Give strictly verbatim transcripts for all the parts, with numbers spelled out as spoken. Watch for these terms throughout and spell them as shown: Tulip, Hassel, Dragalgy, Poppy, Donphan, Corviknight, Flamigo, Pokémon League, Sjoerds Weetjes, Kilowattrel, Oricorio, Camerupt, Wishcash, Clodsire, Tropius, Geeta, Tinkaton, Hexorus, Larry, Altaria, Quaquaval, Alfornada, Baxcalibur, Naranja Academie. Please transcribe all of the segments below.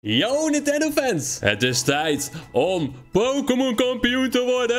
Yo Nintendo fans, het is tijd om Pokémon kampioen te worden!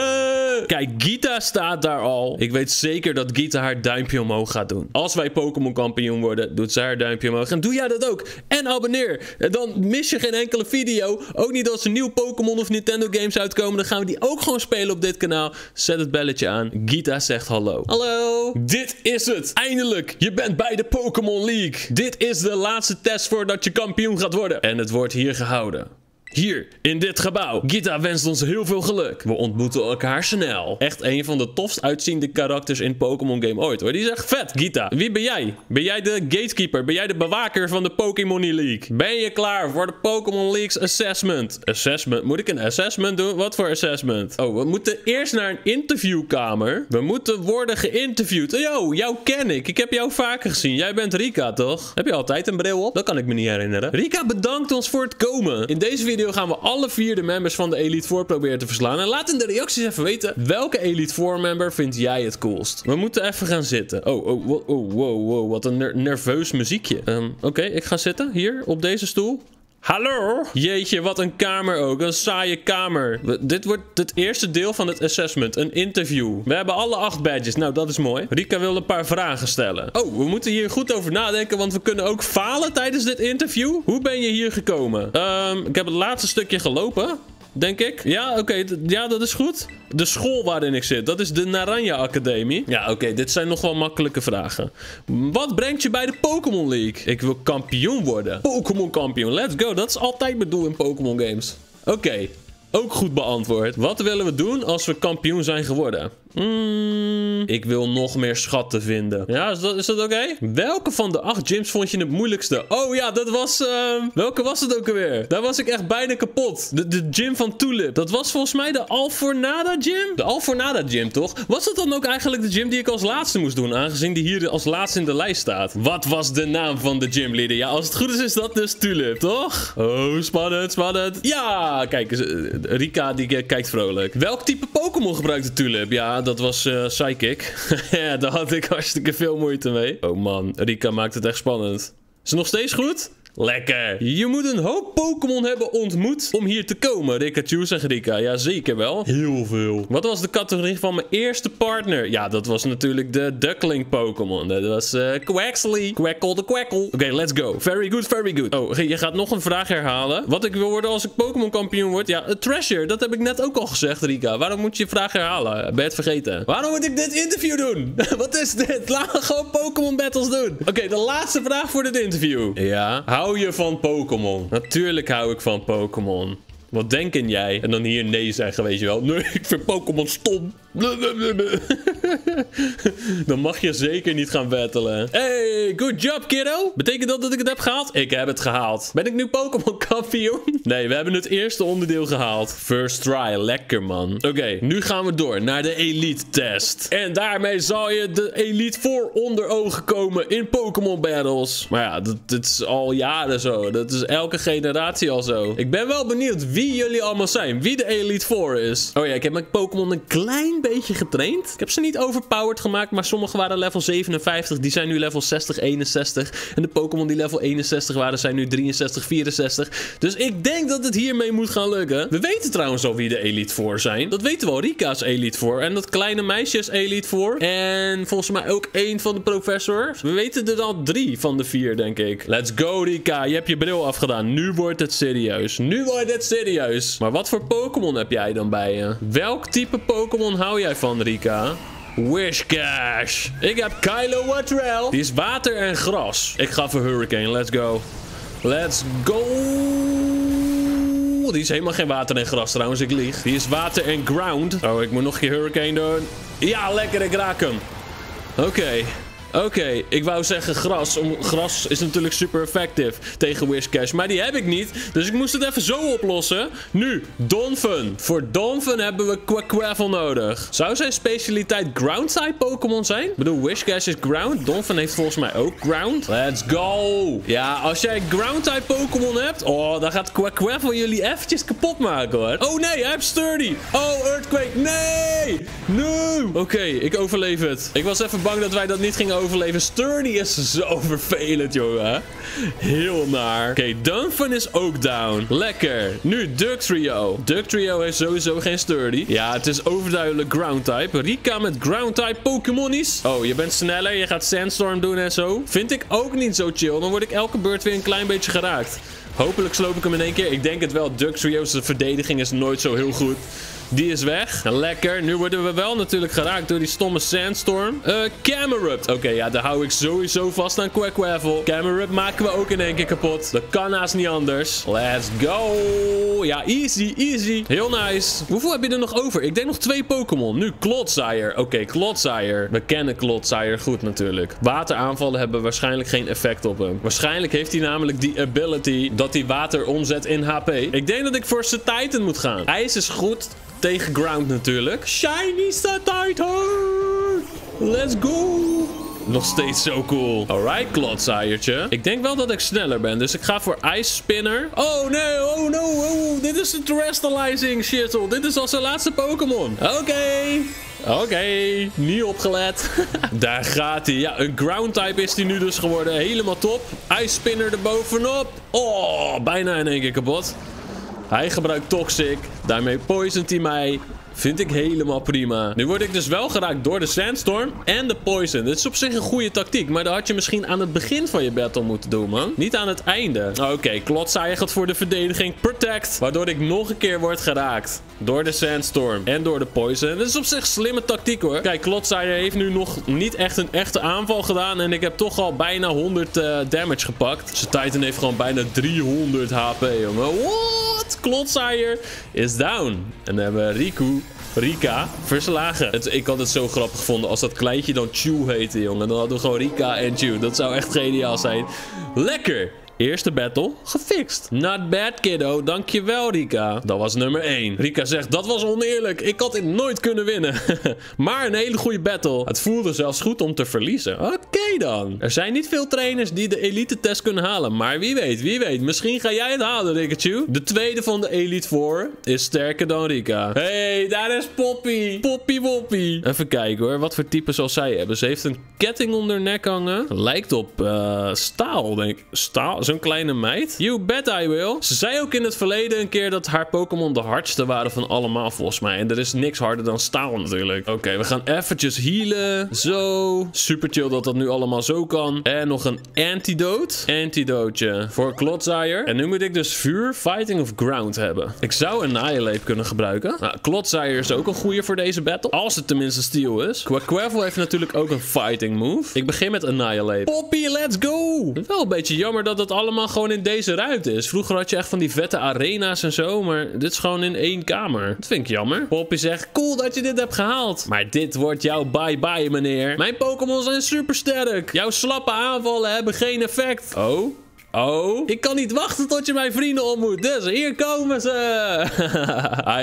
Kijk, Geeta staat daar al. Ik weet zeker dat Geeta haar duimpje omhoog gaat doen. Als wij Pokémon kampioen worden, doet zij haar duimpje omhoog. En doe jij dat ook! En abonneer! Dan mis je geen enkele video. Ook niet als er nieuwe Pokémon of Nintendo games uitkomen. Dan gaan we die ook gewoon spelen op dit kanaal. Zet het belletje aan. Geeta zegt hallo. Hallo! Dit is het! Eindelijk! Je bent bij de Pokémon League! Dit is de laatste test voordat je kampioen gaat worden. En het wordt hier gehouden. Hier, in dit gebouw. Geeta wenst ons heel veel geluk. We ontmoeten elkaar snel. Echt een van de tofst uitziende karakters in Pokémon game ooit hoor. Die is echt vet, Geeta. Wie ben jij? Ben jij de gatekeeper? Ben jij de bewaker van de Pokémon League? Ben je klaar voor de Pokémon League's assessment? Assessment? Moet ik een assessment doen? Wat voor assessment? Oh, we moeten eerst naar een interviewkamer. We moeten worden geïnterviewd. Yo, jou ken ik. Ik heb jou vaker gezien. Jij bent Rika, toch? Heb je altijd een bril op? Dat kan ik me niet herinneren. Rika bedankt ons voor het komen. In deze video gaan we alle vier de members van de Elite Four proberen te verslaan. En laat in de reacties even weten welke Elite Four member vind jij het coolst. We moeten even gaan zitten. Oh, oh, wow, wow, wow, wat een ner nerveus muziekje. Um, Oké, okay, ik ga zitten hier op deze stoel. Hallo? Jeetje, wat een kamer ook. Een saaie kamer. We, dit wordt het eerste deel van het assessment. Een interview. We hebben alle acht badges. Nou, dat is mooi. Rika wil een paar vragen stellen. Oh, we moeten hier goed over nadenken, want we kunnen ook falen tijdens dit interview. Hoe ben je hier gekomen? Um, ik heb het laatste stukje gelopen, denk ik. Ja, oké. Okay, ja, dat is goed. De school waarin ik zit, dat is de Naranja Academie. Ja, oké. Okay, dit zijn nog wel makkelijke vragen. Wat brengt je bij de Pokémon League? Ik wil kampioen worden. Pokémon kampioen, let's go. Dat is altijd mijn doel in Pokémon games. Oké. Okay. Ook goed beantwoord. Wat willen we doen als we kampioen zijn geworden? Mm, ik wil nog meer schatten vinden. Ja, is dat, is dat oké? Okay? Welke van de acht gyms vond je het moeilijkste? Oh ja, dat was... Uh, welke was het ook alweer? Daar was ik echt bijna kapot. De, de gym van Tulip. Dat was volgens mij de Alfornada gym? De Alfornada gym, toch? Was dat dan ook eigenlijk de gym die ik als laatste moest doen? Aangezien die hier als laatste in de lijst staat. Wat was de naam van de gymleader? Ja, als het goed is, is dat dus Tulip, toch? Oh, spannend, spannend. Ja, kijk eens... Rika, die kijkt vrolijk. Welk type Pokémon gebruikte Tulip? Ja, dat was uh, Psychic. Ja, daar had ik hartstikke veel moeite mee. Oh man, Rika maakt het echt spannend. Is het nog steeds goed? Lekker. Je moet een hoop Pokémon hebben ontmoet om hier te komen. Rikachu en Rika. Ja, zeker wel. Heel veel. Wat was de categorie van mijn eerste partner? Ja, dat was natuurlijk de Duckling Pokémon. Dat was uh, Quaxley. Quackle de Quackle. Oké, okay, let's go. Very good, very good. Oh, je gaat nog een vraag herhalen. Wat ik wil worden als ik Pokémon kampioen word? Ja, een treasure. Dat heb ik net ook al gezegd, Rika. Waarom moet je je vraag herhalen? Ben je het vergeten? Waarom moet ik dit interview doen? Wat is dit? Laten we gewoon Pokémon battles doen. Oké, okay, de laatste vraag voor dit interview. Ja, hou je van Pokémon? Natuurlijk hou ik van Pokémon. Wat denken jij? En dan hier nee zeggen, weet je wel. Nee, ik vind Pokémon stom. Dan mag je zeker niet gaan battelen. Hey, good job, kiddo. Betekent dat dat ik het heb gehaald? Ik heb het gehaald. Ben ik nu Pokémon kampioen? Nee, we hebben het eerste onderdeel gehaald. First try, lekker man. Oké, okay, nu gaan we door naar de Elite Test. En daarmee zal je de Elite Four onder ogen komen in Pokémon Battles. Maar ja, dat, dat is al jaren zo. Dat is elke generatie al zo. Ik ben wel benieuwd wie jullie allemaal zijn. Wie de Elite Four is. Oh ja, ik heb mijn Pokémon een klein beetje getraind. Ik heb ze niet overpowered gemaakt, maar sommige waren level zevenenvijftig. Die zijn nu level zestig, eenenzestig. En de Pokémon die level eenenzestig waren, zijn nu drieënzestig, vierenzestig. Dus ik denk dat het hiermee moet gaan lukken. We weten trouwens al wie de Elite Four zijn. Dat weten we al. Rika is Elite Four. En dat kleine meisje is Elite Four. En volgens mij ook één van de professors. We weten er al drie van de vier, denk ik. Let's go, Rika. Je hebt je bril afgedaan. Nu wordt het serieus. Nu wordt het serieus. Maar wat voor Pokémon heb jij dan bij je? Welk type Pokémon houdt Hou jij van, Rika? Wishcash. Ik heb Kilowattrel. Die is water en gras. Ik ga voor Hurricane. Let's go. Let's go. Die is helemaal geen water en gras trouwens. Ik lieg. Die is water en ground. Oh, ik moet nog een keer Hurricane doen. Ja, lekker. Ik raak hem. Oké. Okay. Oké, okay, ik wou zeggen gras. Om, gras is natuurlijk super effectief tegen Wishcash, maar die heb ik niet. Dus ik moest het even zo oplossen. Nu, Donphan. Voor Donphan hebben we Quaquaval nodig. Zou zijn specialiteit ground-type Pokémon zijn? Ik bedoel, Wishcash is ground. Donphan heeft volgens mij ook ground. Let's go! Ja, als jij ground-type Pokémon hebt... Oh, dan gaat Quaquaval jullie eventjes kapot maken, hoor. Oh nee, hij heeft Sturdy. Oh, Earthquake, nee! Nee! Oké, okay, ik overleef het. Ik was even bang dat wij dat niet gingen overleven. overleven. Sturdy is zo vervelend, jongen. Heel naar. Oké, okay, Donphan is ook down. Lekker. Nu Ductrio. Ductrio heeft sowieso geen Sturdy. Ja, het is overduidelijk Ground-type. Rika met Ground-type Pokémonies. Oh, je bent sneller. Je gaat Sandstorm doen en zo. Vind ik ook niet zo chill. Dan word ik elke beurt weer een klein beetje geraakt. Hopelijk sloop ik hem in één keer. Ik denk het wel. Ductrio's verdediging is nooit zo heel goed. Die is weg. Lekker. Nu worden we wel natuurlijk geraakt door die stomme Sandstorm. Uh, Camerupt. Oké, okay, ja, daar hou ik sowieso vast aan Quaquaval. Camerupt maken we ook in één keer kapot. Dat kan haast niet anders. Let's go. Ja, easy, easy. Heel nice. Hoeveel heb je er nog over? Ik denk nog twee Pokémon. Nu Clodsire. Oké, okay, Clodsire. We kennen Clodsire goed natuurlijk. Wateraanvallen hebben waarschijnlijk geen effect op hem. Waarschijnlijk heeft hij namelijk die ability dat hij water omzet in H P. Ik denk dat ik voor Satitan moet gaan. IJs is goed. Tegen ground natuurlijk. Shiny Staraptor! Let's go! Nog steeds zo cool. Alright, klotsaaiertje. Ik denk wel dat ik sneller ben, dus ik ga voor Ice Spinner. Oh nee, oh no, oh. Dit is de terrestrializing shittle. Dit is al zijn laatste Pokémon. Oké. Okay. Oké, okay, niet opgelet. Daar gaat hij. Ja, een ground-type is hij nu dus geworden. Helemaal top. Ice Spinner erbovenop. Oh, bijna in één keer kapot. Hij gebruikt Toxic. Daarmee poisont hij mij. Vind ik helemaal prima. Nu word ik dus wel geraakt door de Sandstorm en de Poison. Dit is op zich een goede tactiek. Maar dat had je misschien aan het begin van je battle moeten doen, man. Niet aan het einde. Oké, okay, Clodsire gaat voor de verdediging. Protect. Waardoor ik nog een keer word geraakt. Door de Sandstorm en door de Poison. Dit is op zich slimme tactiek, hoor. Kijk, Clodsire heeft nu nog niet echt een echte aanval gedaan. En ik heb toch al bijna honderd uh, damage gepakt. Satitan heeft gewoon bijna driehonderd H P, jongen. What? Clodsire is down. En dan hebben we Riku... Rika verslagen. Het, ik had het zo grappig gevonden als dat kleintje dan Chew heette, jongen. Dan hadden we gewoon Rika en Chew. Dat zou echt geniaal zijn. Lekker! Eerste battle gefixt. Not bad, kiddo. Dankjewel, Rika. Dat was nummer één. Rika zegt, dat was oneerlijk. Ik had dit nooit kunnen winnen. Maar een hele goede battle. Het voelde zelfs goed om te verliezen. Oké okay dan. Er zijn niet veel trainers die de elite test kunnen halen. Maar wie weet, wie weet. Misschien ga jij het halen, Rikachu. De tweede van de Elite Four is sterker dan Rika. Hé, hey, daar is Poppy. Poppy Woppy. Even kijken hoor. Wat voor type zal zij hebben? Ze heeft een ketting om haar nek hangen. Lijkt op uh, staal, denk ik. Staal? Zo'n kleine meid. You bet I will. Ze zei ook in het verleden een keer dat haar Pokémon de hardste waren van allemaal, volgens mij. En er is niks harder dan staal natuurlijk. Oké, okay, we gaan eventjes healen. Zo. Super chill dat dat nu allemaal zo kan. En nog een antidote. Antidootje voor Clodsire. En nu moet ik dus vuur, fighting of ground hebben. Ik zou een Annihilape kunnen gebruiken. Nou, Clodsire is ook een goeie voor deze battle. Als het tenminste steel is. Quaquaval heeft natuurlijk ook een fighting move. Ik begin met Annihilape. Poppy, let's go! Wel een beetje jammer dat dat allemaal gewoon in deze ruimte is. Vroeger had je echt van die vette arena's en zo, maar dit is gewoon in één kamer. Dat vind ik jammer. Poppy zegt, cool dat je dit hebt gehaald. Maar dit wordt jouw bye-bye, meneer. Mijn Pokémon zijn super sterk. Jouw slappe aanvallen hebben geen effect. Oh? Oh? Ik kan niet wachten tot je mijn vrienden ontmoet. Dus hier komen ze.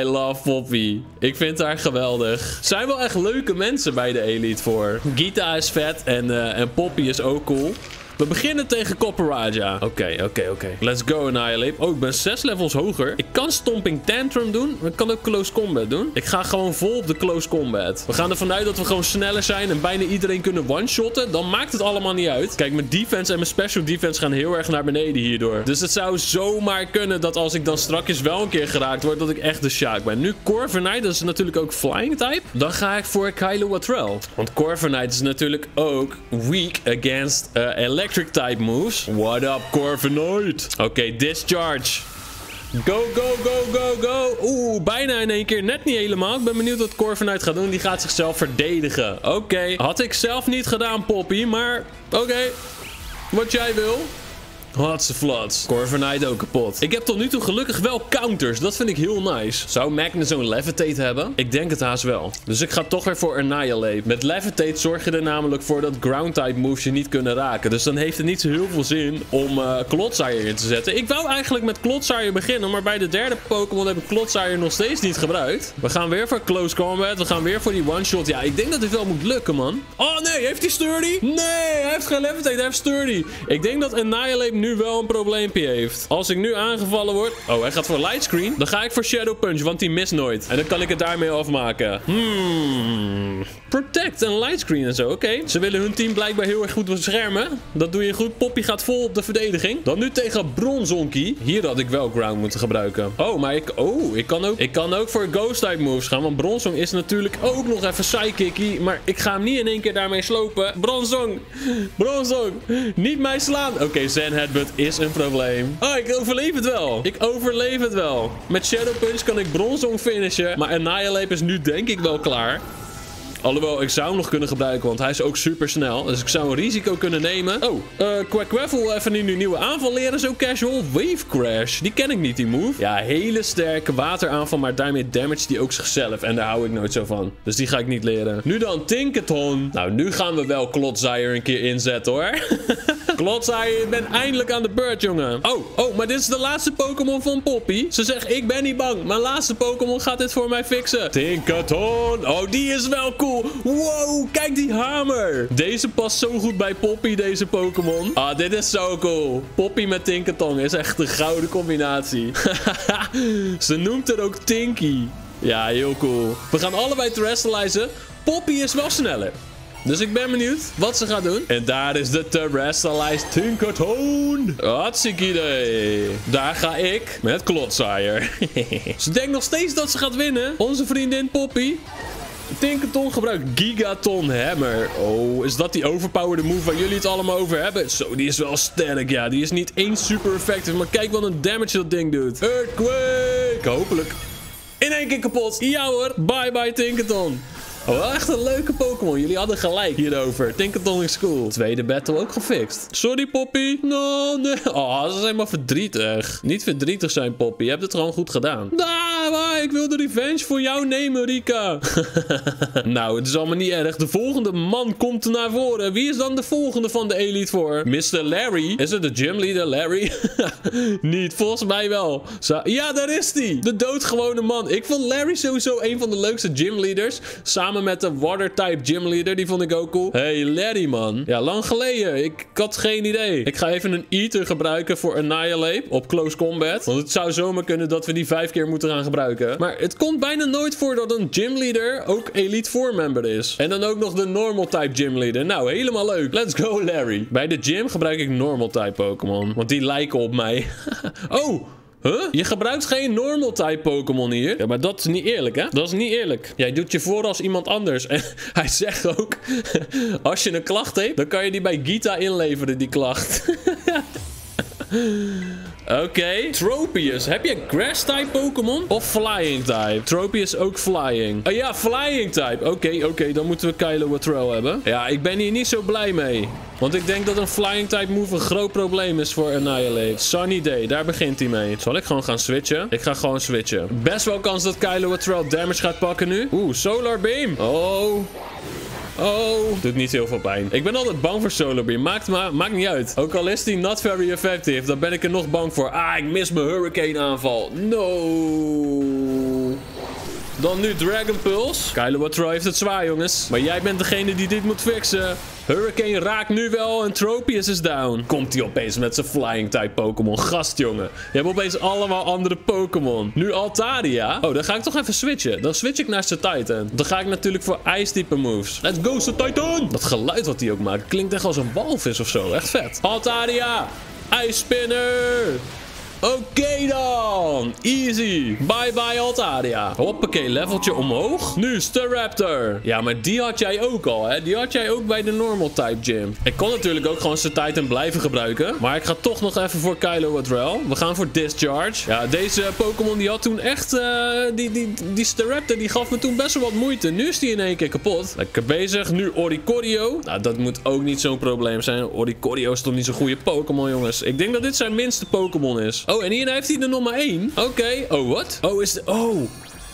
I love Poppy. Ik vind haar geweldig. Zijn wel echt leuke mensen bij de Elite Four. Geeta is vet en, uh, en Poppy is ook cool. We beginnen tegen Copperraja. Oké, okay, oké, okay, oké. Okay. Let's go, Annihilape. Oh, ik ben zes levels hoger. Ik kan Stomping Tantrum doen. Maar ik kan ook Close Combat doen. Ik ga gewoon vol op de Close Combat. We gaan ervan uit dat we gewoon sneller zijn en bijna iedereen kunnen one-shotten. Dan maakt het allemaal niet uit. Kijk, mijn defense en mijn special defense gaan heel erg naar beneden hierdoor. Dus het zou zomaar kunnen dat als ik dan strakjes wel een keer geraakt word, dat ik echt de Sjaak ben. Nu Corviknight, dat is natuurlijk ook Flying type. Dan ga ik voor Kilowattrel. Want Corviknight is natuurlijk ook weak against uh, electric. Electric type moves. What up, Corviknight? Oké, okay, discharge. Go, go, go, go, go. Oeh, bijna in één keer. Net niet helemaal. Ik ben benieuwd wat Corviknight gaat doen. Die gaat zichzelf verdedigen. Oké. Okay. Had ik zelf niet gedaan, Poppy. Maar oké. Okay. Wat jij wil. Hotse flats. Corviknight ook kapot. Ik heb tot nu toe gelukkig wel counters. Dat vind ik heel nice. Zou Magnus zo'n Levitate hebben? Ik denk het haast wel. Dus ik ga toch weer voor Annihilape. Met Levitate zorg je er namelijk voor dat ground-type moves je niet kunnen raken. Dus dan heeft het niet zo heel veel zin om uh, Clodsire in te zetten. Ik wou eigenlijk met Clodsire beginnen. Maar bij de derde Pokémon heb ik Clodsire nog steeds niet gebruikt. We gaan weer voor Close Combat. We gaan weer voor die one-shot. Ja, ik denk dat dit wel moet lukken, man. Oh nee, heeft hij Sturdy? Nee, hij heeft geen Levitate. Hij heeft Sturdy. Ik denk dat Annihilape nu nu wel een probleempje heeft. Als ik nu aangevallen word... Oh, hij gaat voor Lightscreen. Dan ga ik voor Shadow Punch, want die mist nooit. En dan kan ik het daarmee afmaken. Hmm... Protect en lightscreen en zo, oké. Okay. Ze willen hun team blijkbaar heel erg goed beschermen. Dat doe je goed. Poppy gaat vol op de verdediging. Dan nu tegen Bronzonkie. Hier had ik wel ground moeten gebruiken. Oh, maar ik... Oh, ik kan ook, ik kan ook voor ghost-type moves gaan. Want Bronzong is natuurlijk ook nog even sidekickie. Maar ik ga hem niet in één keer daarmee slopen. Bronzong! Bronzong! Niet mij slaan! Oké, okay, Zen Headbutt is een probleem. Oh, ik overleef het wel. Ik overleef het wel. Met Shadow Punch kan ik Bronzong finishen. Maar Annihilape is nu denk ik wel klaar. Alhoewel, ik zou hem nog kunnen gebruiken, want hij is ook super snel. Dus ik zou een risico kunnen nemen. Oh, uh, Quaquaval even nu een nieuwe aanval leren. Zo casual. Wave Crash. Die ken ik niet, die move. Ja, hele sterke wateraanval, maar daarmee damage die ook zichzelf. En daar hou ik nooit zo van. Dus die ga ik niet leren. Nu dan Tinkaton. Nou, nu gaan we wel Clodsire een keer inzetten, hoor. Clodsire, je bent eindelijk aan de beurt, jongen. Oh, oh, maar dit is de laatste Pokémon van Poppy. Ze zegt, ik ben niet bang. Mijn laatste Pokémon gaat dit voor mij fixen. Tinkaton. Oh, die is wel cool. Wow, kijk die hamer. Deze past zo goed bij Poppy, deze Pokémon. Ah, dit is zo cool. Poppy met Tinkaton is echt een gouden combinatie. Ze noemt het ook Tinky. Ja, heel cool. We gaan allebei terrestrializen. Poppy is wel sneller. Dus ik ben benieuwd wat ze gaat doen. En daar is de terrestrialized Tinkaton. Hartstikke idee. Daar ga ik met Clodsire. Ze denkt nog steeds dat ze gaat winnen. Onze vriendin Poppy. Tinkaton gebruikt Gigaton Hammer. Oh, is dat die overpowered move waar jullie het allemaal over hebben? Zo, die is wel sterk, ja. Die is niet eens super effectief, maar kijk wat een damage dat ding doet. Earthquake! Hopelijk. In één keer kapot. Ja hoor. Bye bye Tinkaton. Oh, wel echt een leuke Pokémon. Jullie hadden gelijk hierover. Tinkaton is cool. Tweede battle ook gefixt. Sorry, Poppy. No, nee. Oh, ze zijn maar verdrietig. Niet verdrietig zijn, Poppy. Je hebt het gewoon goed gedaan. Ah, maar ik wil de revenge voor jou nemen, Rika. Nou, het is allemaal niet erg. De volgende man komt naar voren. Wie is dan de volgende van de Elite Four? mister Larry. Is het de gymleader Larry? Niet, volgens mij wel. Ja, daar is hij. De doodgewone man. Ik vond Larry sowieso een van de leukste gymleaders. Samen met de water-type gymleader. Die vond ik ook cool. Hey, Larry, man. Ja, lang geleden. Ik had geen idee. Ik ga even een eater gebruiken voor Annihilape op close combat. Want het zou zomaar kunnen dat we die vijf keer moeten gaan gebruiken. Maar het komt bijna nooit voor dat een gymleader ook Elite Four member is. En dan ook nog de normal-type gymleader. Nou, helemaal leuk. Let's go, Larry. Bij de gym gebruik ik normal-type Pokémon. Want die lijken op mij. Oh! Huh? Je gebruikt geen normal type Pokémon hier. Ja, maar dat is niet eerlijk, hè? Dat is niet eerlijk. Jij doet je voor als iemand anders. En hij zegt ook, als je een klacht hebt, dan kan je die bij Geeta inleveren, die klacht. Oké. Okay. Tropius. Heb je grass-type Pokémon? Of flying-type? Tropius ook flying. Oh ja, flying-type. Oké, okay, oké. Okay. Dan moeten we Kilowattrel hebben. Ja, ik ben hier niet zo blij mee. Want ik denk dat een flying-type move een groot probleem is voor Annihilate. Sunny Day, daar begint hij mee. Zal ik gewoon gaan switchen? Ik ga gewoon switchen. Best wel kans dat Kilowattrel damage gaat pakken nu. Oeh, Solar Beam. Oh... Oh, doet niet heel veel pijn. Ik ben altijd bang voor Solar Beam. Maakt, ma maakt niet uit. Ook al is die not very effective, dan ben ik er nog bang voor. Ah, ik mis mijn hurricane aanval. No. Dan nu Dragon Pulse. Kilowattrel heeft het zwaar, jongens. Maar jij bent degene die dit moet fixen. Hurricane raakt nu wel en Tropius is down. Komt hij opeens met zijn flying-type Pokémon. Gast, jongen. Je hebt opeens allemaal andere Pokémon. Nu Altaria. Oh, dan ga ik toch even switchen. Dan switch ik naar Satitan. Dan ga ik natuurlijk voor ijstype moves. Let's go, Satitan! Dat geluid wat hij ook maakt klinkt echt als een walvis of zo. Echt vet. Altaria! IJsspinner! Oké okay dan. Easy. Bye bye Altaria. Hoppakee, leveltje omhoog. Nu Staraptor. Ja, maar die had jij ook al, hè. Die had jij ook bij de normal type gym. Ik kon natuurlijk ook gewoon Satitan blijven gebruiken. Maar ik ga toch nog even voor Kilowattrel. We gaan voor Discharge. Ja, deze Pokémon die had toen echt... Uh, die, die, die Staraptor die gaf me toen best wel wat moeite. Nu is die in één keer kapot. Lekker bezig. Nu Oricorio. Nou, dat moet ook niet zo'n probleem zijn. Oricorio is toch niet zo'n goede Pokémon, jongens. Ik denk dat dit zijn minste Pokémon is. Oh, en hier heeft hij de nummer één. Oké. Okay. Oh, wat? Oh, is de... Oh.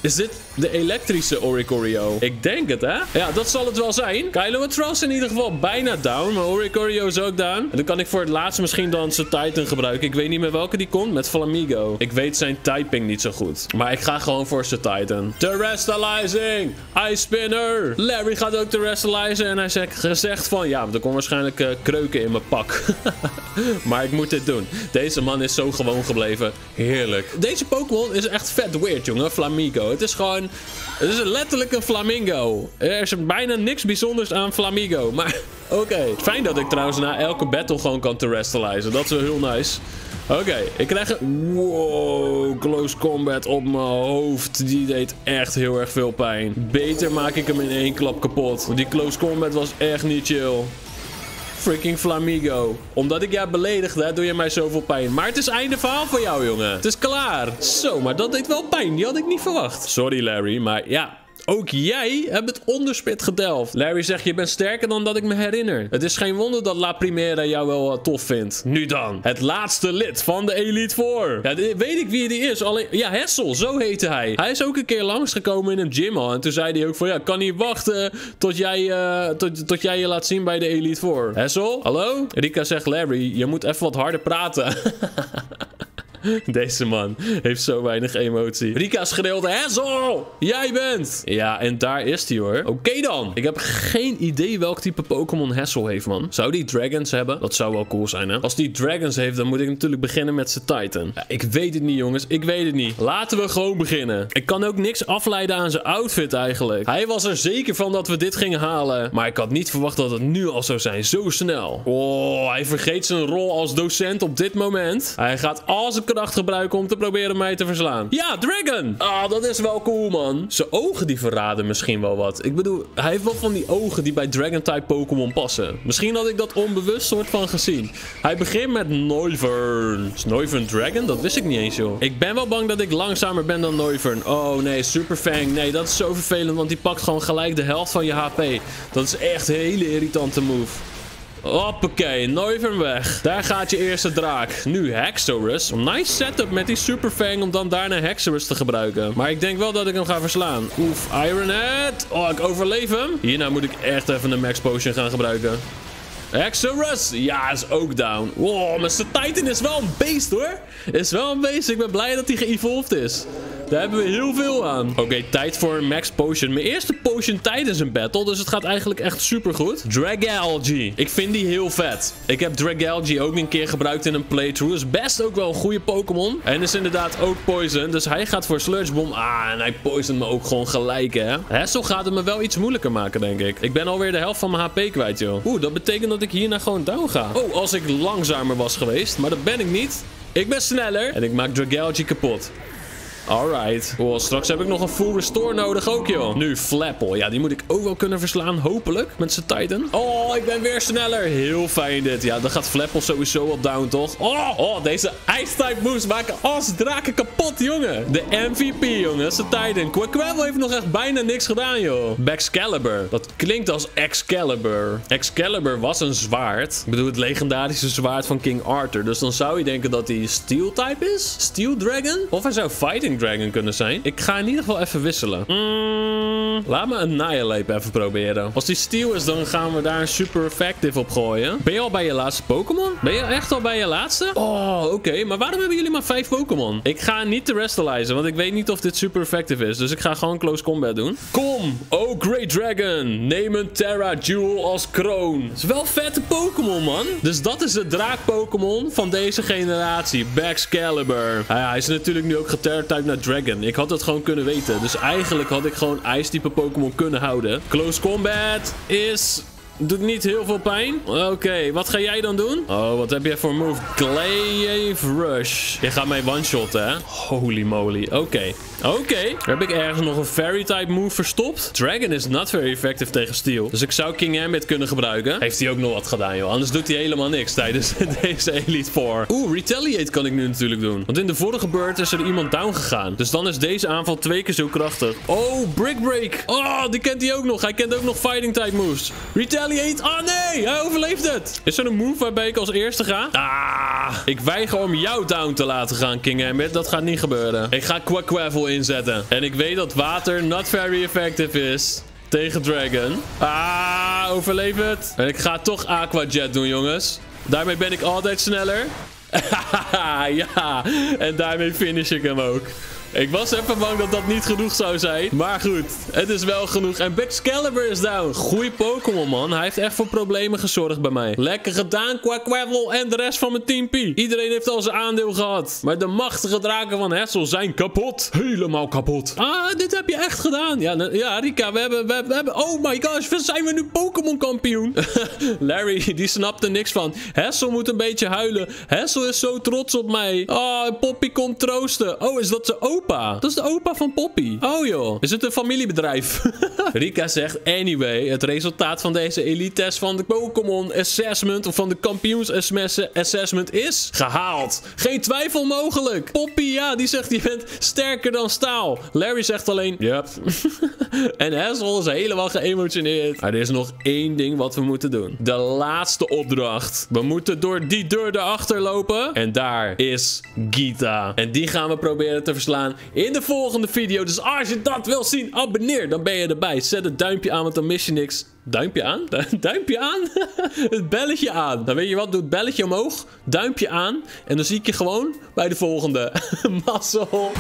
Is dit de elektrische Oricorio? Ik denk het, hè? Ja, dat zal het wel zijn. Kilowattrel is in ieder geval bijna down. Maar Oricorio is ook down. En dan kan ik voor het laatst misschien dan zijn Titan gebruiken. Ik weet niet meer welke die komt. Met Flamigo. Ik weet zijn typing niet zo goed. Maar ik ga gewoon voor zijn Titan. Terrestrializing! Ice Spinner! Larry gaat ook terrestrializen. En hij zegt gezegd van... Ja, er komt waarschijnlijk uh, kreuken in mijn pak. Maar ik moet dit doen. Deze man is zo gewoon gebleven. Heerlijk. Deze Pokémon is echt vet weird, jongen. Flamigo. Het is gewoon... Het is letterlijk een Flamigo. Er is bijna niks bijzonders aan Flamigo. Maar oké. Okay. Fijn dat ik trouwens na elke battle gewoon kan terrestrializen. Dat is wel heel nice. Oké, okay, ik krijg een... Wow, close combat op mijn hoofd. Die deed echt heel erg veel pijn. Beter maak ik hem in één klap kapot. Die close combat was echt niet chill. Freaking Flamigo. Omdat ik jou beledigde, doe je mij zoveel pijn. Maar het is einde verhaal voor jou, jongen. Het is klaar. Zo, maar dat deed wel pijn. Die had ik niet verwacht. Sorry, Larry, maar ja... Ook jij hebt het onderspit gedelft. Larry zegt, je bent sterker dan dat ik me herinner. Het is geen wonder dat La Primera jou wel uh, tof vindt. Nu dan. Het laatste lid van de Elite Four. Ja, weet ik wie die is. Alleen... Ja, Hassel. Zo heette hij. Hij is ook een keer langsgekomen in een gym al. En toen zei hij ook van, ja, kan niet wachten tot jij, uh, tot, tot jij je laat zien bij de Elite Four. Hassel? Hallo? Rika zegt, Larry, je moet even wat harder praten. Deze man heeft zo weinig emotie. Rika schreeuwde, Hassel, jij bent. Ja, en daar is hij hoor. Oké okay dan. Ik heb geen idee welk type Pokémon Hassel heeft, man. Zou die Dragons hebben? Dat zou wel cool zijn, hè? Als die Dragons heeft, dan moet ik natuurlijk beginnen met zijn Titan. Ja, ik weet het niet, jongens. Ik weet het niet. Laten we gewoon beginnen. Ik kan ook niks afleiden aan zijn outfit eigenlijk. Hij was er zeker van dat we dit gingen halen. Maar ik had niet verwacht dat het nu al zou zijn. Zo snel. Oh, hij vergeet zijn rol als docent op dit moment. Hij gaat al zijn kracht gebruiken om te proberen mij te verslaan. Ja, Dragon! Ah, dat is wel cool, man. Zijn ogen die verraden misschien wel wat. Ik bedoel, hij heeft wel van die ogen die bij Dragon-type Pokémon passen. Misschien had ik dat onbewust soort van gezien. Hij begint met Noivern. Is Noivern Dragon? Dat wist ik niet eens, joh. Ik ben wel bang dat ik langzamer ben dan Noivern. Oh, nee, Superfang. Nee, dat is zo vervelend, want die pakt gewoon gelijk de helft van je H P. Dat is echt een hele irritante move. Hoppakee, Noivern weg. Daar gaat je eerste draak. Nu Hexorus. Nice setup met die Superfang om dan daarna Hexorus te gebruiken. Maar ik denk wel dat ik hem ga verslaan. Oef, Iron Head. Oh, ik overleef hem. Hierna moet ik echt even een Max Potion gaan gebruiken. Hexorus! Ja, is ook down. Wow, maar zijn Titan is wel een beest, hoor. Is wel een beest. Ik ben blij dat hij geëvolved is. Daar hebben we heel veel aan. Oké, okay, tijd voor een Max Potion. Mijn eerste Potion tijdens een battle, dus het gaat eigenlijk echt supergoed. Dragalgy. Ik vind die heel vet. Ik heb Dragalgy ook een keer gebruikt in een playthrough. Is best ook wel een goede Pokémon. En is inderdaad ook Poison, dus hij gaat voor Sludge Bomb. Ah, en hij poisont me ook gewoon gelijk, hè. Hassel gaat het me wel iets moeilijker maken, denk ik. Ik ben alweer de helft van mijn H P kwijt, joh. Oeh, dat betekent dat ik hierna gewoon down ga. Oh, als ik langzamer was geweest, maar dat ben ik niet. Ik ben sneller en ik maak Dragalgy kapot. Alright. Oh, straks heb ik nog een full restore nodig ook, joh. Nu Flapple. Ja, die moet ik ook wel kunnen verslaan, hopelijk. Met zijn Titan. Oh, ik ben weer sneller. Heel fijn dit. Ja, dan gaat Flapple sowieso op down, toch? Oh, oh deze Ice-type moves maken als draken kapot, jongen. De M V P, jongen. Zijn Titan. Quaquaval heeft nog echt bijna niks gedaan, joh. Baxcalibur. Dat klinkt als Excalibur. Excalibur was een zwaard. Ik bedoel, het legendarische zwaard van King Arthur. Dus dan zou je denken dat hij Steel-type is? Steel Dragon? Of hij zou fighting Dragon kunnen zijn. Ik ga in ieder geval even wisselen. Mm, laat me een Annihilape even proberen. Als die steel is, dan gaan we daar een super effective op gooien. Ben je al bij je laatste Pokémon? Ben je echt al bij je laatste? Oh, oké. Okay. Maar waarom hebben jullie maar vijf Pokémon? Ik ga niet terrestrializen, want ik weet niet of dit super effective is. Dus ik ga gewoon close combat doen. Kom! Oh, Great Dragon! Neem een Terra Jewel als kroon. Het is wel vette Pokémon, man. Dus dat is de draak Pokémon van deze generatie. Baxcalibur. Ah, ja, hij is natuurlijk nu ook geterratijd naar Dragon. Ik had dat gewoon kunnen weten. Dus eigenlijk had ik gewoon ijstype Pokémon kunnen houden. Close combat is... Doet niet heel veel pijn. Oké, okay, wat ga jij dan doen? Oh, wat heb jij voor move? Glaive Rush. Je gaat mij one-shot, hè? Holy moly. Oké. Okay. Oké. Okay. Heb ik ergens nog een Fairy-type move verstopt? Dragon is not very effective tegen Steel. Dus ik zou King Ambit kunnen gebruiken. Heeft hij ook nog wat gedaan, joh. Anders doet hij helemaal niks tijdens deze Elite Four. Oeh, Retaliate kan ik nu natuurlijk doen. Want in de vorige beurt is er iemand down gegaan. Dus dan is deze aanval twee keer zo krachtig. Oh, Brick Break. Oh, die kent hij ook nog. Hij kent ook nog Fighting-type moves. Retaliate. Ah nee, hij overleeft het. Is er een move waarbij ik als eerste ga? Ah, ik weiger om jou down te laten gaan, King Ambit. Dat gaat niet gebeuren. Ik ga Quaquaval inzetten. En ik weet dat water not very effective is tegen Dragon. Ah, overleef het. En ik ga toch Aqua Jet doen, jongens. Daarmee ben ik altijd sneller. Ja, en daarmee finish ik hem ook. Ik was even bang dat dat niet genoeg zou zijn. Maar goed, het is wel genoeg. En Baxcalibur is down. Goeie Pokémon, man. Hij heeft echt voor problemen gezorgd bij mij. Lekker gedaan, Quaquaval en de rest van mijn team P. Iedereen heeft al zijn aandeel gehad. Maar de machtige draken van Hassel zijn kapot. Helemaal kapot. Ah, dit heb je echt gedaan. Ja, ja Rika, we hebben, we, we hebben... Oh my gosh, zijn we nu Pokémon kampioen? Larry, die snapt er niks van. Hassel moet een beetje huilen. Hassel is zo trots op mij. Oh, Poppy komt troosten. Oh, is dat zijn opa? Dat is de opa van Poppy. Oh joh, is het een familiebedrijf? Rika zegt, anyway, het resultaat van deze elite test van de Pokémon assessment, of van de kampioens assessment is gehaald. Geen twijfel mogelijk. Poppy, ja, die zegt, je bent sterker dan staal. Larry zegt alleen, yep. En Hassel is helemaal geëmotioneerd. Maar er is nog één ding wat we moeten doen. De laatste opdracht. We moeten door die deur erachter lopen. En daar is Geeta. En die gaan we proberen te verslaan in de volgende video. Dus als je dat wil zien, abonneer. Dan ben je erbij. Zet het duimpje aan, want dan mis je niks. Duimpje aan? Duimpje aan? Het belletje aan. Dan weet je wat, doe het belletje omhoog. Duimpje aan. En dan zie ik je gewoon bij de volgende. Mazzel.